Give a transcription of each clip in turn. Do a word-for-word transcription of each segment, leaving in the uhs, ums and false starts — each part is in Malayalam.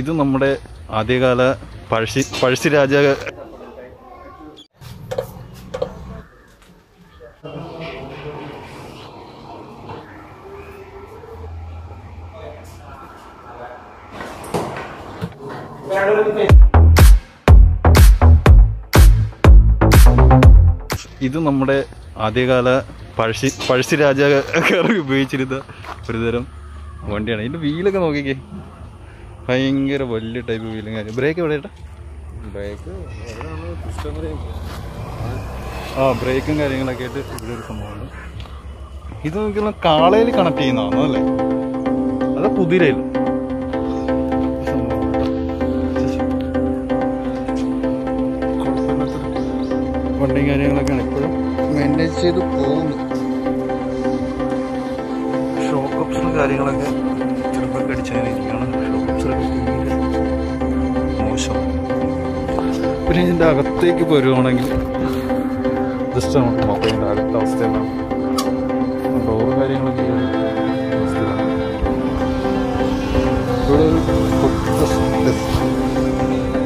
ഇത് നമ്മുടെ ആദ്യകാല പഴശ്ശി പഴശ്ശിരാജ ഇത് നമ്മുടെ ആദ്യകാല പഴശ്ശി പഴശ്ശിരാജ കയറി ഉപയോഗിച്ചിരുന്ന ഒരുതരം വണ്ടിയാണ്. ഇതിൻ്റെ വീലൊക്കെ നോക്കിക്കേ, ഭയങ്കര വലിയ ടൈപ്പ് വീലും കാര്യം. ബ്രേക്ക് എവിടെ ഏട്ടാ? ബ്രേക്ക് ആ ബ്രേക്കും കാര്യങ്ങളൊക്കെ ആയിട്ട് ഇവിടെ ഒരു സംഭവമാണ്. ഇത് നോക്കിയുള്ള കാളയിൽ കണക്ട് ചെയ്യുന്നതാണോ അല്ലേ? അത് കുതിരയിലും വണ്ടിയും കാര്യങ്ങളൊക്കെയാണ് ഇപ്പോഴും മെയിൻറ്റെയിൻ ചെയ്ത് പോകുന്നത്. ഷോക്ക് ഓപ്ഷനും കാര്യങ്ങളൊക്കെ ചെറുപ്പൊക്കെ അടിച്ചായിരിക്കുകയാണ്. ഷോക്ക് ഓപ്ഷനൊക്കെ മോശം. പിന്നെ ഇതിൻ്റെ അകത്തേക്ക് വരുവാണെങ്കിൽ ജസ്റ്റ് നമുക്ക് നോക്കാം ഇതിൻ്റെ അകത്തെ അവസ്ഥ എന്താണ്. ഡോറ് കാര്യങ്ങളൊക്കെ ഇവിടെ ഒരു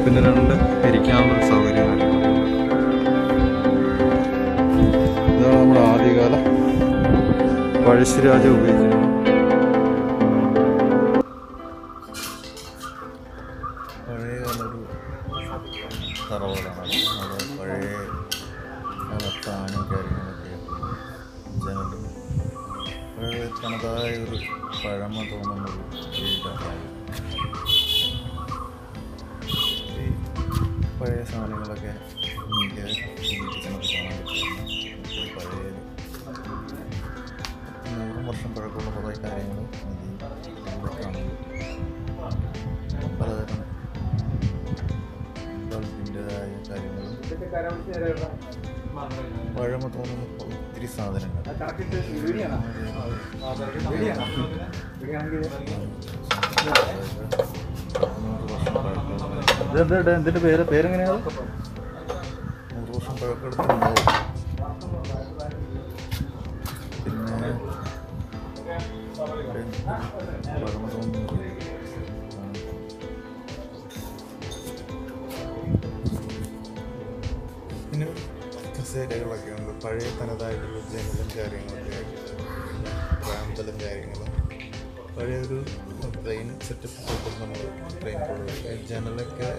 പിന്നെ രണ്ട് ഇരിക്കാനുള്ള സൗകര്യം കാര്യങ്ങൾ. ഇതാണ് നമ്മുടെ ആദ്യകാല പഴശ്ശിരാജ ഉപയോഗിച്ചിരുന്നത്. പഴയകാല ഒരു തറവാടാണ്. അവിടെ പഴയ കാലത്താനും കാര്യങ്ങളൊക്കെ ജനലും പഴയ തനതായ ഒരു പഴമ തോന്നുന്നൊരു വീടാണ്. ഈ പഴയ സാധനങ്ങളൊക്കെ വർഷം പഴക്കമുള്ള കുറേ കാര്യങ്ങളും പലതരം ബൾബിൻ്റെതായ കാര്യങ്ങളും പഴമ തോന്നുന്ന ഒത്തിരി സാധനങ്ങൾ ഇതിൻ്റെ പേര് പേരെങ്ങനെയാണ്? നൂറ് വർഷം പഴക്കമെടുത്തുണ്ടാവും. പിന്നെ പിന്നെ കസേരകളൊക്കെ ഉണ്ട്. പഴയ തനതായിട്ടുള്ള ജനലും കാര്യങ്ങളൊക്കെ പ്രാമ്പലും കാര്യങ്ങളും പഴയൊരു ട്രെയിൻ സെറ്റപ്പ് കൊടുക്കും. നമ്മൾ ട്രെയിൻ കൊടുക്കുക ജനലൊക്കെ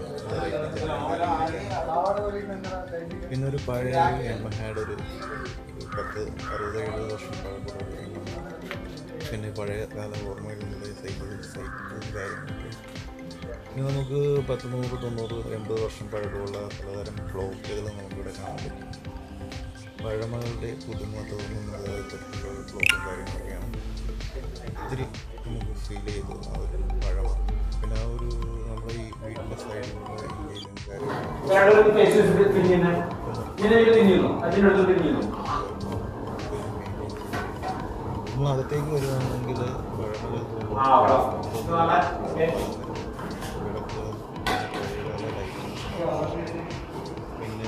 പിന്നൊരു പഴയ എംബഹാഡ് ഒരു പത്ത് അറുപത് എഴുപത് വർഷം പഴയ പിന്നെ പഴയ കാല ഓർമ്മയിലുള്ള സൈക്കിൾ സൈക്കിൾ കാര്യങ്ങളൊക്കെ. പിന്നെ നമുക്ക് പത്ത് നൂറ് തൊണ്ണൂറ് എൺപത് വർഷം പഴക്കമുള്ള പലതരം ബ്ലോക്കുകൾ നമുക്കിവിടെ കാണാൻ പറ്റും. പഴമകളുടെ പുതുമ തോന്നുന്ന തരത്തിലുള്ള ബ്ലോക്കും കാര്യങ്ങളൊക്കെയാണ് ഒത്തിരി നമുക്ക് ഫീൽ ചെയ്തു ആ ഒരു പഴമ. പിന്നെ ആ ഒരു നമ്മുടെ ഈ വീടിൻ്റെ സൈഡിലുള്ള ഇന്ത്യയിലും കാര്യങ്ങളും നമ്മൾ അകത്തേക്ക് വരുവാണെങ്കിൽ പഴമകൾ പിന്നെ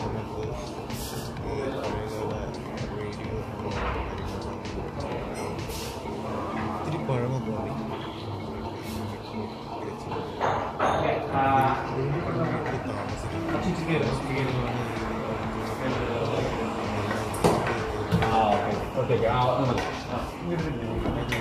നമുക്ക് ഒത്തിരി പഴമ തോന്നി. താമസിക്കുന്നത്. Okay, okay. I'll, I'm gonna, uh,